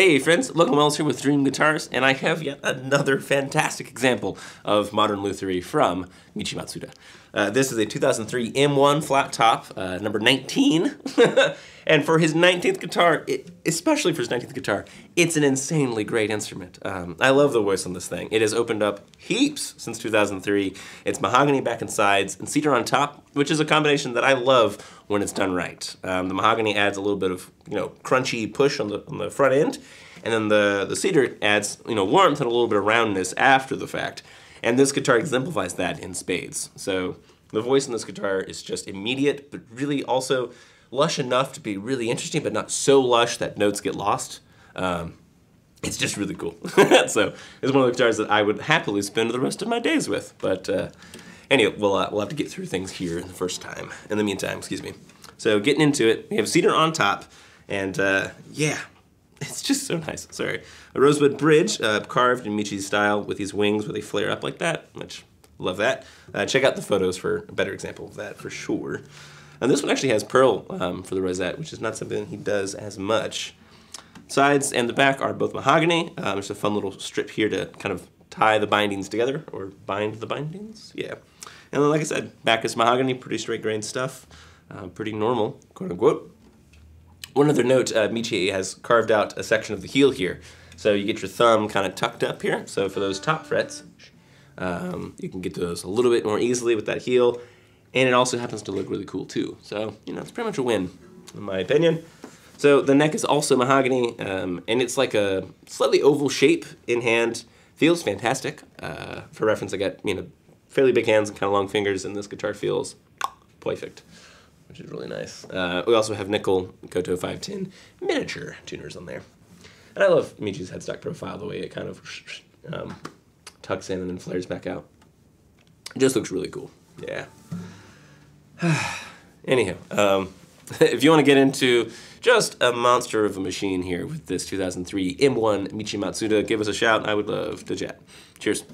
Hey friends, Logan Wells here with Dream Guitars, and I have yet another fantastic example of modern lutherie from Michi Matsuda. This is a 2003 M1 flat top, number 19. And for his 19th guitar, it's an insanely great instrument. I love the voice on this thing. It has opened up heaps since 2003. It's mahogany back and sides and cedar on top, which is a combination that I love when it's done right. The mahogany adds a little bit of crunchy push on the front end, and then the cedar adds warmth and a little bit of roundness after the fact. And this guitar exemplifies that in spades. So the voice in this guitar is just immediate, but really also lush enough to be really interesting, but not so lush that notes get lost. It's just really cool. So it's one of the guitars that I would happily spend the rest of my days with. But anyway, we'll have to get through things here in the meantime, excuse me. So getting into it, we have cedar on top, and yeah. It's just so nice, sorry. A rosewood bridge carved in Michi's style with these wings where they flare up like that, which, love that. Check out the photos for a better example of that for sure. And this one actually has pearl for the rosette, which is not something he does as much. Sides and the back are both mahogany. There's a fun little strip here to kind of tie the bindings together, or bind the bindings, yeah. And then like I said, back is mahogany, pretty straight grain stuff, pretty normal, quote unquote. One other note, Michi has carved out a section of the heel here. So you get your thumb kind of tucked up here. So for those top frets, you can get to those a little bit more easily with that heel. And it also happens to look really cool too. So, it's pretty much a win, in my opinion. So the neck is also mahogany, and it's like a slightly oval shape in hand. Feels fantastic. For reference, I got, fairly big hands and kind of long fingers, and this guitar feels perfect, which is really nice. We also have nickel Gotoh 510 miniature tuners on there. And I love Michi's headstock profile, the way it kind of tucks in and then flares back out. It just looks really cool, yeah. Anyhow, if you want to get into just a monster of a machine here with this 2003 M1 Michi Matsuda, give us a shout. I would love to chat. Cheers.